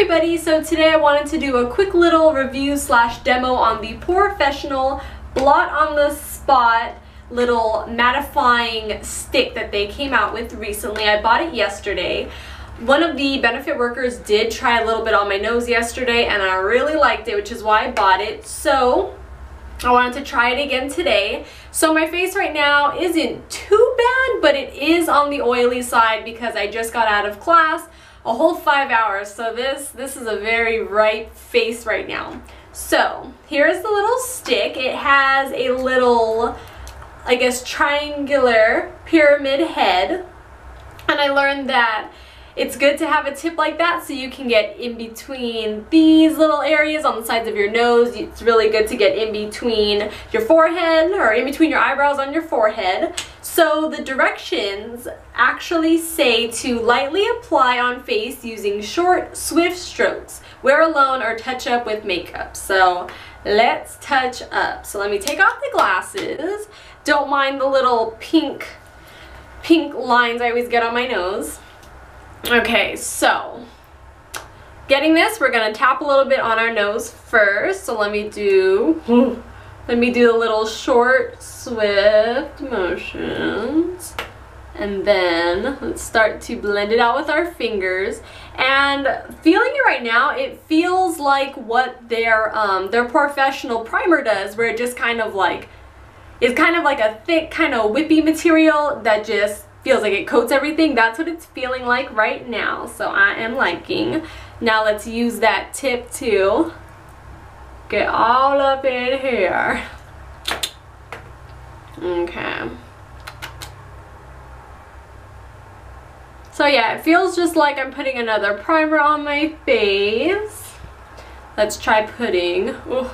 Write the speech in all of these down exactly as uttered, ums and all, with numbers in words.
everybody, so today I wanted to do a quick little review slash demo on the Porefessional Blot on the Spot little mattifying stick that they came out with recently. I bought it yesterday. One of the Benefit workers did try a little bit on my nose yesterday and I really liked it, which is why I bought it. So I wanted to try it again today. So my face right now isn't too bad, but it is on the oily side because I just got out of class a whole five hours. So this, this is a very ripe face right now. So here's the little stick. It has a little, I guess, triangular pyramid head. And I learned that it's good to have a tip like that so you can get in between these little areas on the sides of your nose. It's really good to get in between your forehead or in between your eyebrows on your forehead. So the directions actually say to lightly apply on face using short, swift strokes. Wear alone or touch up with makeup. So let's touch up. So let me take off the glasses. Don't mind the little pink, pink lines I always get on my nose. Okay, so getting this, we're gonna tap a little bit on our nose first. So let me do let me do the little short, swift motions, and then let's start to blend it out with our fingers. And feeling it right now, it feels like what their um their Porefessional primer does, where it just kind of like it's kind of like a thick, kind of whippy material that just feels like it coats everything. That's what it's feeling like right now. So I am liking. Now let's use that tip to get all up in here. Okay. So yeah, it feels just like I'm putting another primer on my face. Let's try putting, ooh,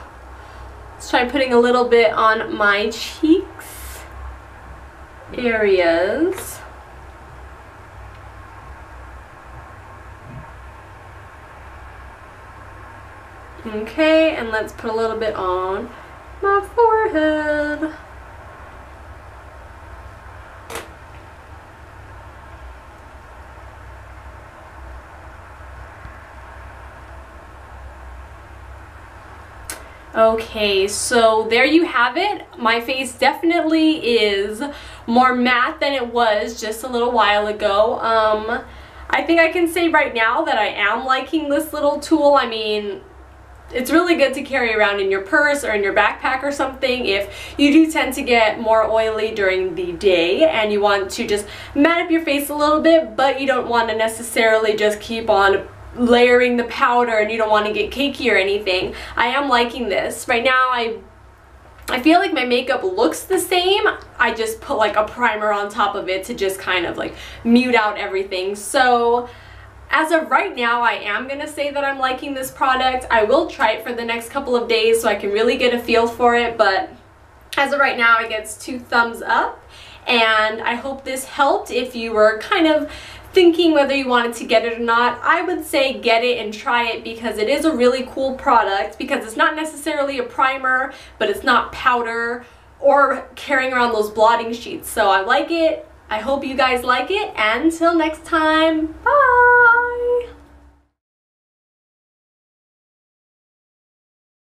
let's try putting a little bit on my cheeks. Areas. Okay, and let's put a little bit on my forehead. Okay, so there you have it. My face definitely is more matte than it was just a little while ago. Um, I think I can say right now that I am liking this little tool. I mean, it's really good to carry around in your purse or in your backpack or something if you do tend to get more oily during the day and you want to just matte up your face a little bit, but you don't want to necessarily just keep on layering the powder and you don't want to get cakey or anything. I am liking this. Right now I I feel like my makeup looks the same. I just put like a primer on top of it to just kind of like mute out everything. So as of right now, I am gonna say that I'm liking this product. I will try it for the next couple of days so I can really get a feel for it, but as of right now it gets two thumbs up. And I hope this helped if you were kind of thinking whether you wanted to get it or not. I would say get it and try it because it is a really cool product, because it's not necessarily a primer, but it's not powder or carrying around those blotting sheets. So I like it. I hope you guys like it. And until next time, bye!